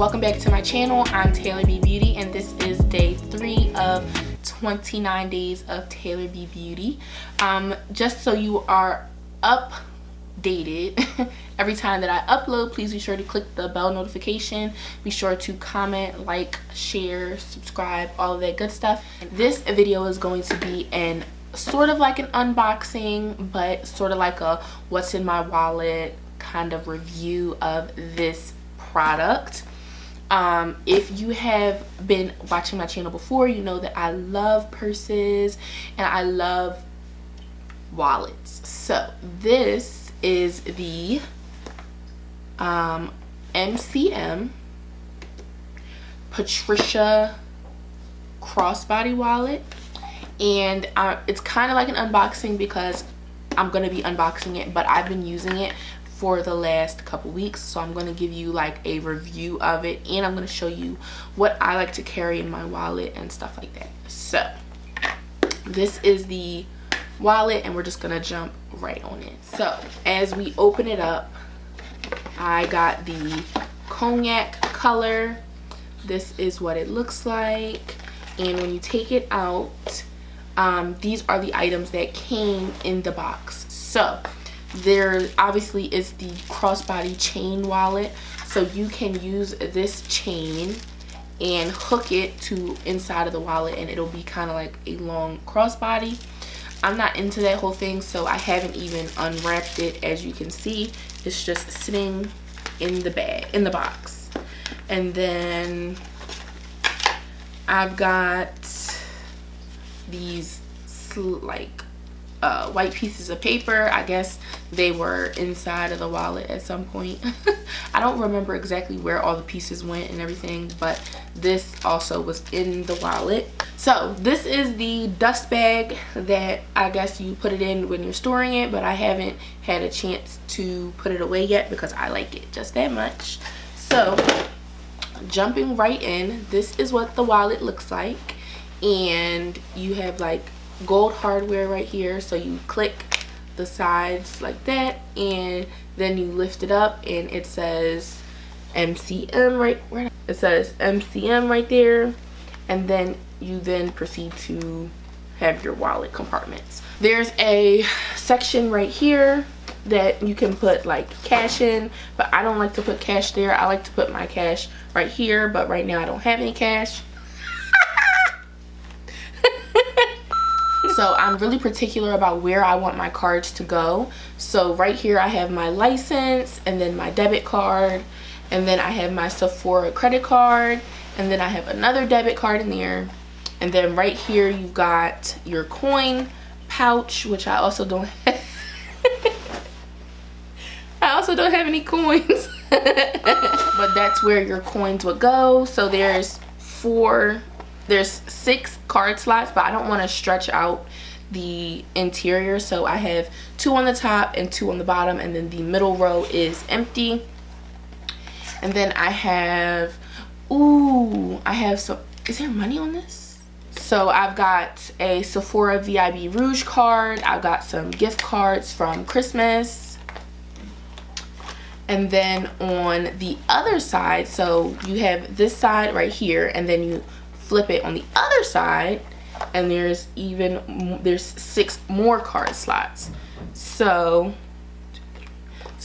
Welcome back to my channel. I'm Taylor B Beauty and this is day 3 of 29 days of Taylor B Beauty. Just so you are updated every time that I upload, please be sure to click the bell notification. Be sure to comment, like, share, subscribe, all of that good stuff. This video is going to be an sort of like an unboxing, but sort of like a what's in my wallet kind of review of this product. If you have been watching my channel before, you know that I love purses and I love wallets. So this is the MCM Patricia crossbody wallet, and it's kind of like an unboxing because I'm going to be unboxing it, but I've been using it for the last couple weeks, so I'm going to give you like a review of it, and I'm going to show you what I like to carry in my wallet and stuff like that. So this is the wallet and we're just going to jump right on it. So as we open it up, I got the cognac color. This is what it looks like, and when you take it out, these are the items that came in the box. So there obviously is the crossbody chain wallet, so you can use this chain and hook it to inside of the wallet and it'll be kind of like a long crossbody. I'm not into that whole thing, so I haven't even unwrapped it. As you can see, it's just sitting in the bag, in the box. And then I've got these like white pieces of paper. I guess they were inside of the wallet at some point. I don't remember exactly where all the pieces went and everything, but this also was in the wallet. So this is the dust bag that I guess you put it in when you're storing it, but I haven't had a chance to put it away yet because I like it just that much. So jumping right in, this is what the wallet looks like, and you have like gold hardware right here, so you click the sides like that and then you lift it up and it says MCM right there, and then you then proceed to have your wallet compartments. There's a section right here that you can put like cash in, but I don't like to put cash there. I like to put my cash right here, but right now I don't have any cash. So I'm really particular about where I want my cards to go. So right here I have my license and then my debit card, and then I have my Sephora credit card, and then I have another debit card in there. And then right here you've got your coin pouch, which I also don't have. I also don't have any coins. But that's where your coins would go. So there's 6 card slots, but I don't want to stretch out the interior, so I have 2 on the top and 2 on the bottom, and then the middle row is empty. And then I have some, is there money on this? So I've got a Sephora VIB Rouge card, I've got some gift cards from Christmas. And then on the other side, so you have this side right here, and then you flip it on the other side, and there's 6 more card slots. So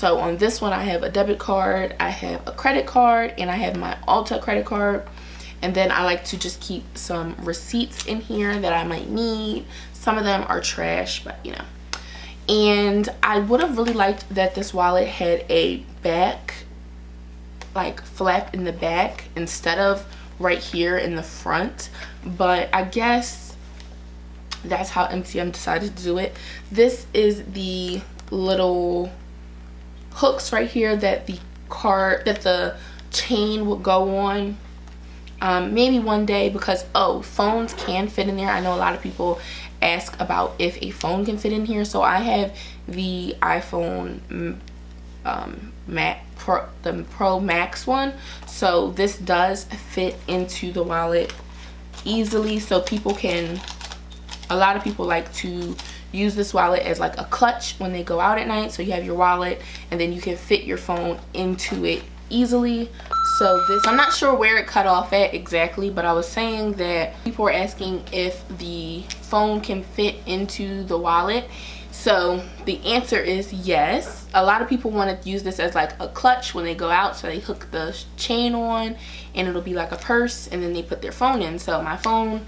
on this one I have a debit card, I have a credit card, and I have my Ulta credit card. And then I like to just keep some receipts in here that I might need. Some of them are trash, but you know. And I would have really liked that this wallet had a back, like flap in the back instead of right here in the front, but I guess that's how MCM decided to do it. This is the little hooks right here that the chain will go on. Maybe one day, because phones can fit in there. I know a lot of people ask about if a phone can fit in here, so I have the iPhone Mac, the Pro Max one, so this does fit into the wallet easily. So a lot of people like to use this wallet as like a clutch when they go out at night. So you have your wallet and then you can fit your phone into it easily. So this, I'm not sure where it cut off at exactly, but I was saying that people were asking if the phone can fit into the wallet. So the answer is yes. A lot of people want to use this as like a clutch when they go out, so they hook the chain on and it'll be like a purse, and then they put their phone in. So my phone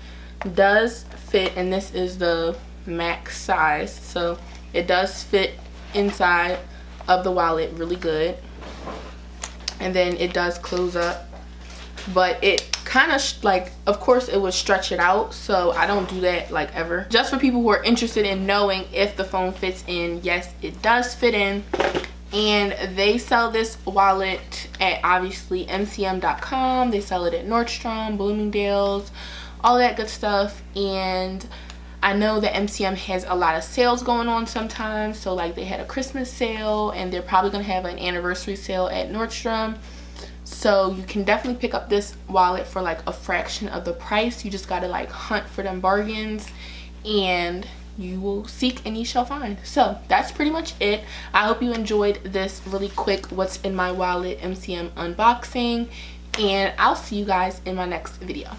does fit, and this is the Mac size, so it does fit inside of the wallet really good. And then it does close up, but it kind of like, of course it would stretch it out, so I don't do that like ever. Just for people who are interested in knowing if the phone fits in, yes, it does fit in. And they sell this wallet at obviously mcm.com. they sell it at Nordstrom, Bloomingdale's, all that good stuff. And I know that MCM has a lot of sales going on sometimes, so like they had a Christmas sale, and they're probably gonna have an anniversary sale at Nordstrom. So you can definitely pick up this wallet for like a fraction of the price. You just gotta like hunt for them bargains, and you will seek and you shall find. So that's pretty much it. I hope you enjoyed this really quick what's in my wallet MCM unboxing, and I'll see you guys in my next video.